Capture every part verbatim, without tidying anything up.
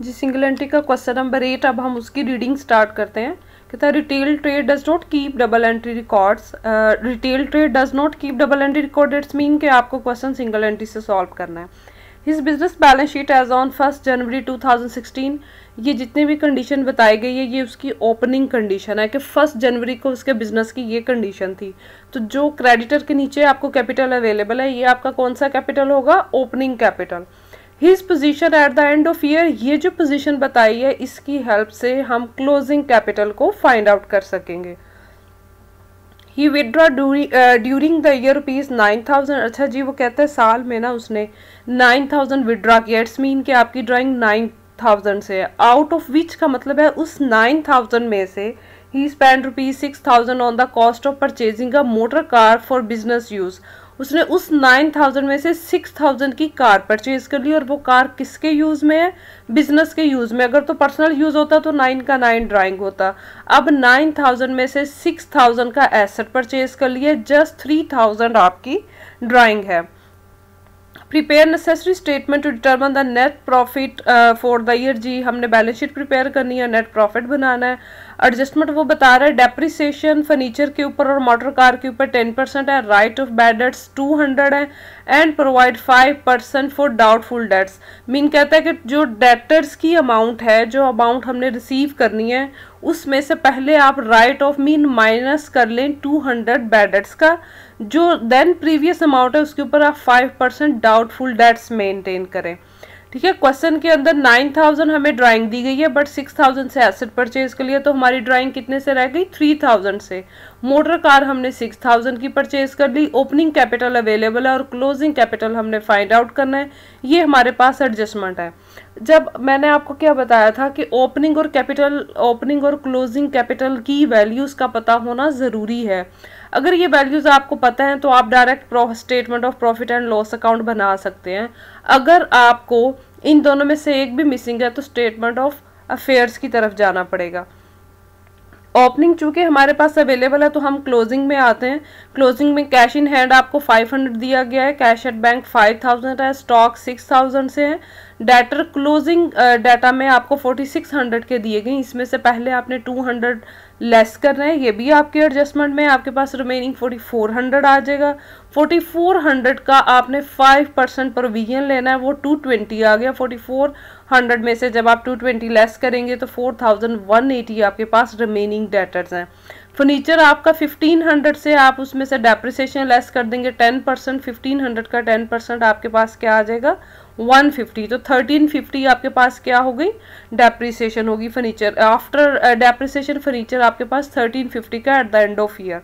जी single entry का question number eight. अब हम उसकी रीडिंग स्टार्ट करते हैं। कहता है retail trade does not keep double entry records. Retail trade does not keep double entry record, it's mean कि आपको क्वेश्चन सिंगल एंट्री से सॉल्व करना है। His business balance sheet as on first January two thousand sixteen, ये जितने भी condition बताई गई है ये उसकी ओपनिंग कंडीशन है कि फर्स्ट जनवरी को उसके बिजनेस की ये कंडीशन थी। तो जो क्रेडिटर के नीचे आपको कैपिटल अवेलेबल है ये आपका कौन सा कैपिटल होगा? Opening capital. His position at the end of year, ये जो पोजीशन बताई है इसकी हेल्प से हम क्लोजिंग कैपिटल को फाइंड आउट कर सकेंगे। He withdraw during the year rupees nine thousand. अच्छा जी, वो कहते हैं साल में ना उसने नाइन थाउजेंड विदड्रा किया, इट्स मीन कि आपकी ड्राइंग नाइन थाउजेंड से है। आउट ऑफ विच का मतलब है उस नाइन थाउजेंड में से he spend rupees six thousand on the cost of purchasing a motor car for business use. उसने उस नाइन थाउजेंड में से सिक्स थाउजेंड की कार परचेज़ कर ली, और वो कार किसके यूज़ में है? बिजनेस के यूज़ में। अगर तो पर्सनल यूज़ होता तो नाइन का नाइन ड्राइंग होता। अब नाइन थाउजेंड में से सिक्स थाउजेंड का एसेट परचेज़ कर लिए, जस्ट थ्री थाउजेंड आपकी ड्राइंग है। Prepare necessary statement to determine the net profit for the year. जी हमने बैलेंस शीट प्रिपेयर करनी है, नेट प्रॉफिट बनाना है। एडजस्टमेंट वो बता रहा है डेप्रिसिएशन फर्नीचर के ऊपर और मोटर कार के ऊपर टेन परसेंट है, write off bad debts two hundred है, and provide five percent for doubtful debts. Mean कहता है कि जो डेटर्स की अमाउंट है, जो अमाउंट हमने रिसीव करनी है, उसमें से पहले आप राइट ऑफ मीन माइनस कर लें टू हंड्रेड बैड डेट्स का, जो देन प्रीवियस अमाउंट है उसके ऊपर आप five percent doubtful debts maintain करें। ठीक है, क्वेश्चन के अंदर नाइन थाउजेंड हमें ड्राइंग दी गई है, बट सिक्स थाउजेंड से एसेट परचेज के लिए, तो हमारी ड्राइंग कितने से रह गई? थ्री थाउजेंड से। मोटर कार हमने सिक्स थाउजेंड की परचेज कर ली, ओपनिंग कैपिटल अवेलेबल है और क्लोजिंग कैपिटल हमने फाइंड आउट करना है। ये हमारे पास एडजस्टमेंट है। जब मैंने आपको क्या बताया था कि ओपनिंग और कैपिटल, ओपनिंग और क्लोजिंग कैपिटल की वैल्यूज़ का पता होना ज़रूरी है। अगर ये वैल्यूज़ आपको पता हैं तो आप direct statement of profit and loss account बना सकते हैं। अगर आपको इन दोनों में से एक भी मिसिंग है तो स्टेटमेंट ऑफ अफेयर्स की तरफ जाना पड़ेगा। ओपनिंग चूँकि हमारे पास अवेलेबल है तो हम क्लोजिंग में आते हैं। क्लोजिंग में कैश इन हैंड आपको फाइव हंड्रेड दिया गया है, cash at bank five thousand है, स्टॉक सिक्स थाउजेंड से है, डेटर क्लोजिंग डाटा में आपको फोर्टी सिक्स हंड्रेड के दिए गए, इसमें से पहले आपने टू हंड्रेड लेस करना है। ये भी आपके एडजस्टमेंट में आपके पास रिमेनिंग फोर्टी फोर हंड्रेड आ जाएगा। फोर्टी फोर हंड्रेड का आपने फाइव परसेंट प्रोविजन लेना है, वो टू ट्वेंटी आ गया। फोर्टी फोर हंड्रेड में से जब आप टू ट्वेंटी लेस करेंगे तो फोर थाउजेंड वन एटी आपके पास रिमेनिंग डेटर्स हैं। फर्नीचर आपका फिफ्टीन हंड्रेड से, आप उसमें से डेप्रिसिएशन लेस कर देंगे टेन परसेंट, फिफ्टीन हंड्रेड का टेन परसेंट आपके पास क्या आ जाएगा? One fifty. तो थर्टीन फिफ्टी आपके पास क्या हो गई? डेप्रिसिएशन होगी फर्नीचर। आफ्टर डेप्रिसिएशन फर्नीचर आपके पास थर्टीन फिफ्टी का at the end of year.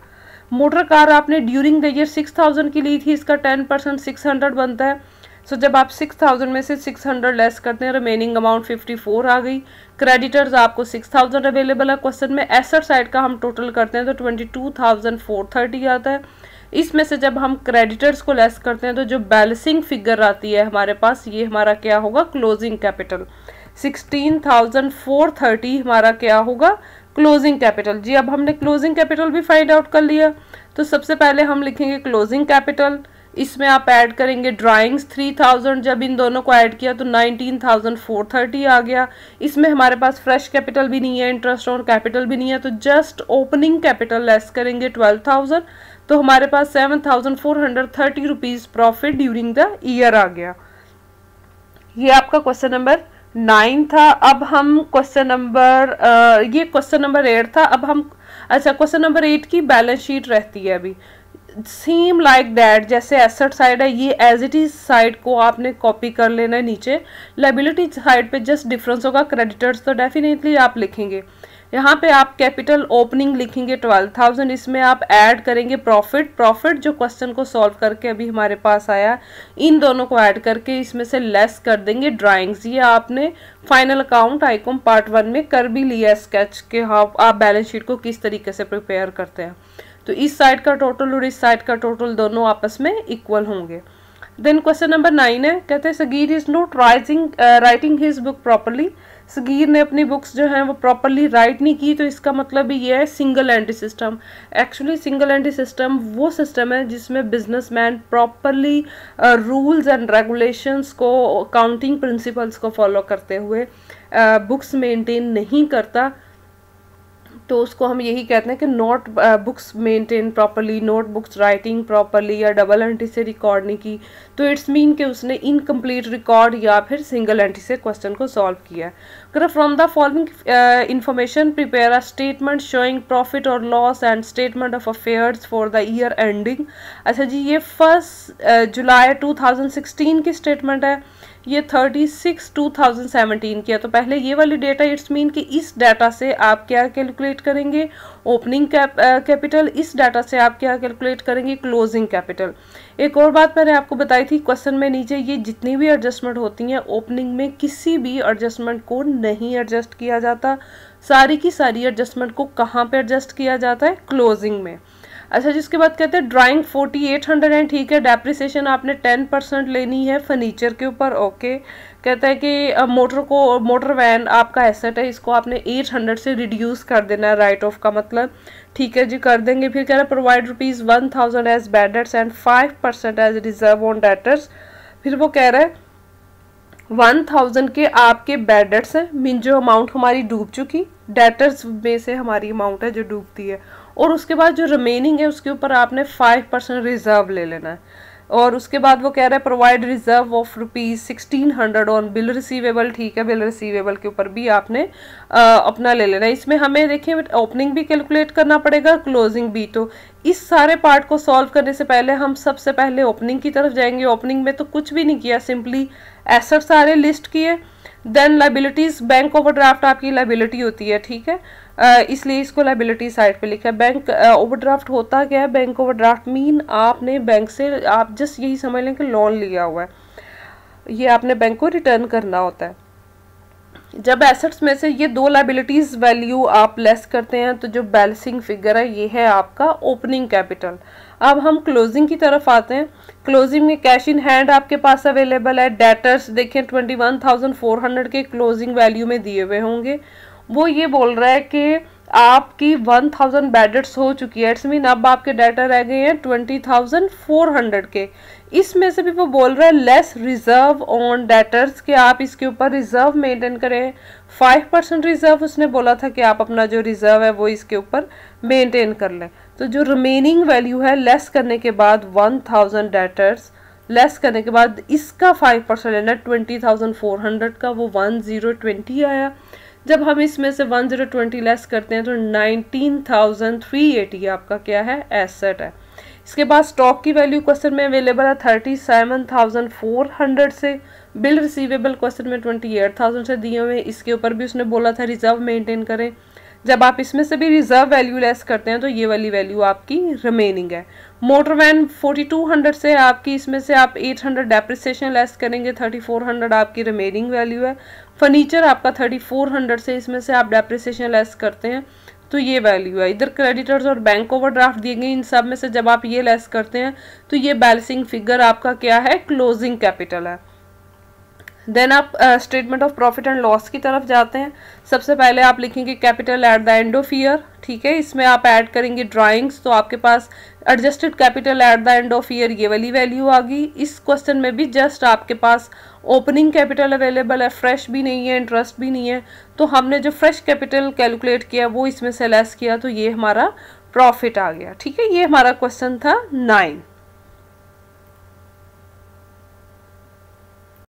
Motor car आपने during the year six thousand की ली थी, इसका टेन परसेंट सिक्स हंड्रेड बनता है। सो so, जब आप सिक्स थाउजेंड में से सिक्स हंड्रेड लेस करते हैं, रिमेनिंग अमाउंट फिफ्टी फोर आ गई। क्रेडिटर्स आपको सिक्स थाउजेंड अवेलेबल है। क्वेश्चन में एसेट साइड का हम टोटल करते हैं तो twenty two thousand four thirty आता है। इसमें से जब हम क्रेडिटर्स को लेस करते हैं तो जो बैलेंसिंग फिगर आती है हमारे पास, ये हमारा क्या होगा? Closing capital. Sixteen thousand four thirty हमारा क्या होगा? Closing capital. जी अब हमने क्लोजिंग कैपिटल भी फाइंड आउट कर लिया, तो सबसे पहले हम लिखेंगे क्लोजिंग कैपिटल। इसमें आप ऐड करेंगे ड्राइंग्स थ्री थाउजेंड, जब इन दोनों को ऐड किया तो नाइनटीन थाउजेंड फोर थर्टी आ गया। इसमें हमारे पास फ्रेश कैपिटल भी नहीं है, इंटरेस्ट और कैपिटल भी नहीं है, तो जस्ट ओपनिंग कैपिटल लेस करेंगे ट्वेल्व थाउजेंड, तो हमारे पास seven thousand four hundred thirty rupees profit during the year आ गया। ये आपका क्वेश्चन नंबर नाइन था। अब हम क्वेश्चन नंबर ये क्वेश्चन नंबर एट था। अब हम अच्छा क्वेश्चन नंबर एट की बैलेंस शीट रहती है अभी सेम लाइक दैट। जैसे एसेट साइड है ये एज इट इज साइड को आपने कॉपी कर लेना है नीचे। लायबिलिटी साइड पे जस्ट डिफरेंस होगा, क्रेडिटर्स तो डेफिनेटली आप लिखेंगे। यहाँ पे आप कैपिटल ओपनिंग लिखेंगे ट्वेल्व थाउजेंड, इसमें आप ऐड करेंगे प्रॉफिट। प्रॉफिट जो क्वेश्चन को सॉल्व करके अभी हमारे पास आया, इन दोनों को ऐड करके इसमें से लेस कर देंगे ड्राइंग्स। ये आपने final account I com part one में कर भी लिया स्केच के हाँ आप बैलेंस शीट को किस तरीके से प्रिपेयर करते हैं। तो इस साइड का टोटल और इस साइड का टोटल दोनों आपस में इक्वल होंगे। देन क्वेश्चन नंबर नाइन है, कहते हैं Sagir is not writing writing his book properly. Sagir ने अपनी बुक्स जो हैं वो प्रॉपरली राइट नहीं की, तो इसका मतलब ये है single entry system. Actually single entry system वो सिस्टम है जिसमें businessman properly rules and regulations को, काउंटिंग प्रिंसिपल्स को फॉलो करते हुए बुक्स uh, मेंटेन नहीं करता. तो उसको हम यही कहते हैं कि not books maintain properly, not books writing properly, या डबल एंट्री से रिकॉर्ड नहीं की, तो इट्स मीन कि उसने इनकम्प्लीट रिकॉर्ड या फिर सिंगल एंट्री से क्वेश्चन को सॉल्व किया. अगर from the following information prepare a statement showing profit और loss and statement of affairs for the year ending. अच्छा जी, ये first July two thousand sixteen की स्टेटमेंट है, ये thirty six two thousand seventeen की है. तो पहले ये वाली डेटा, इट्स मीन कि इस डाटा से आप क्या कैलकुलेट करेंगे, ओपनिंग कैपिटल. इस डाटा से आप क्या कैलकुलेट करेंगे, क्लोजिंग कैपिटल. एक और बात मैंने आपको बताई थी क्वेश्चन में नीचे, ये जितनी भी एडजस्टमेंट होती हैं ओपनिंग में किसी भी एडजस्टमेंट को नहीं एडजस्ट किया जाता, सारी की सारी एडजस्टमेंट को कहाँ पे एडजस्ट किया जाता है, क्लोजिंग में. अच्छा, जिसके बाद कहते हैं ड्राइंग फोर्टी एट हंड्रेड है, ठीक है. डेप्रिसिएशन आपने टेन परसेंट लेनी है फर्नीचर के ऊपर, ओके. कहते हैं कि मोटर को, मोटर वैन आपका एसेट है, इसको आपने एट हंड्रेड से रिड्यूस कर देना है, राइट ऑफ का मतलब, ठीक है जी, कर देंगे. फिर कह रहे हैं provide rupees one thousand as bad debts and five percent as reserve on debtors. फिर वो कह रहे हैं वन थाउजेंड के आपके बैडर्स हैं, मीन जो अमाउंट हमारी डूब चुकी, डेटर्स में से हमारी अमाउंट है जो डूबती है, और उसके बाद जो रिमेनिंग है उसके ऊपर आपने फाइव परसेंट रिजर्व ले लेना है. और उसके बाद वो कह रहा है provide reserve of rupees sixteen hundred on bill receivable, ठीक है, बिल रिसीवेबल के ऊपर भी आपने आ, अपना ले लेना है. इसमें हमें देखिए ओपनिंग भी कैलकुलेट करना पड़ेगा, क्लोजिंग भी. तो इस सारे पार्ट को सॉल्व करने से पहले हम सबसे पहले ओपनिंग की तरफ जाएंगे. ओपनिंग में तो कुछ भी नहीं किया, सिंपली एसेट सारे लिस्ट किए. देन लाइबिलिटीज़, बैंक ओवरड्राफ्ट आपकी लाइबिलिटी होती है, ठीक है, uh, इसलिए इसको लाइबिलिटी साइड पे लिखा है. बैंक ओवरड्राफ्ट uh, होता क्या है, बैंक ओवरड्राफ्ट मीन आपने बैंक से, आप जस्ट यही समझ लें कि लोन लिया हुआ है, ये आपने बैंक को रिटर्न करना होता है. जब एसेट्स में से ये दो लाइबिलिटीज़ वैल्यू आप लेस करते हैं तो जो बैलेंसिंग फिगर है ये है आपका ओपनिंग कैपिटल. अब हम क्लोजिंग की तरफ आते हैं. क्लोजिंग में कैश इन हैंड आपके पास अवेलेबल है, डेटर्स देखें twenty one thousand four hundred के क्लोजिंग वैल्यू में दिए हुए होंगे. वो ये बोल रहा है कि आपकी वन थाउजेंड बैडर्स हो चुकी है, इट्स मीन अब आपके डेटर रह गए हैं ट्वेंटी थाउजेंड फोर हंड्रेड के. इसमें से भी वो बोल रहा है लेस रिजर्व ऑन डेटर्स, के आप इसके ऊपर रिजर्व मेंटेन करें. फाइव परसेंट रिजर्व उसने बोला था कि आप अपना जो रिजर्व है वो इसके ऊपर मेंटेन कर लें. तो जो रिमेनिंग वैल्यू है लेस करने के बाद वन थाउजेंड डेटर्स लेस करने के बाद इसका फाइव परसेंट लेना, ट्वेंटी थाउजेंड फोर हंड्रेड का वो वन जीरो ट्वेंटी आया. जब हम इसमें से वन जीरो ट्वेंटी लेस करते हैं तो नाइनटीन थाउजेंड थ्री एटी आपका क्या है, एसेट है. इसके बाद स्टॉक की वैल्यू क्वेश्चन में अवेलेबल है thirty seven thousand four hundred से, बिल रिसीवेबल क्वेश्चन में ट्वेंटी एट थाउजेंड से दिए हुए, इसके ऊपर भी उसने बोला था रिजर्व मेंटेन करें. जब आप इसमें से भी रिजर्व वैल्यू लेस करते हैं तो ये वाली वैल्यू आपकी रिमेनिंग है. Motor van forty two hundred से आपकी, इसमें से आप एट हंड्रेड डेप्रिसिएशन लेस करेंगे, थर्टी फोर हंड्रेड आपकी रिमेनिंग वैल्यू है. फर्नीचर आपका थर्टी फोर हंड्रेड से, इसमें से आप डेप्रिसिएशन लेस करते हैं तो ये वैल्यू है. इधर क्रेडिटर्स और बैंक ओवरड्राफ्ट दिए गए, इन सब में से जब आप ये लेस करते हैं तो ये बैलेंसिंग फिगर आपका क्या है, क्लोजिंग कैपिटल है. देन आप statement of profit and loss की तरफ जाते हैं. सबसे पहले आप लिखेंगे capital at the end of year, ठीक है, इसमें आप ऐड करेंगे ड्राइंग्स, तो आपके पास adjusted capital at the end of year ये वाली वैल्यू आ गई. इस क्वेश्चन में भी जस्ट आपके पास ओपनिंग कैपिटल अवेलेबल है, फ्रेश भी नहीं है, इंटरेस्ट भी नहीं है, तो हमने जो फ्रेश कैपिटल कैलकुलेट किया वो इसमें से लेस किया, तो ये हमारा प्रॉफिट आ गया, ठीक है. ये हमारा क्वेश्चन था नाइन.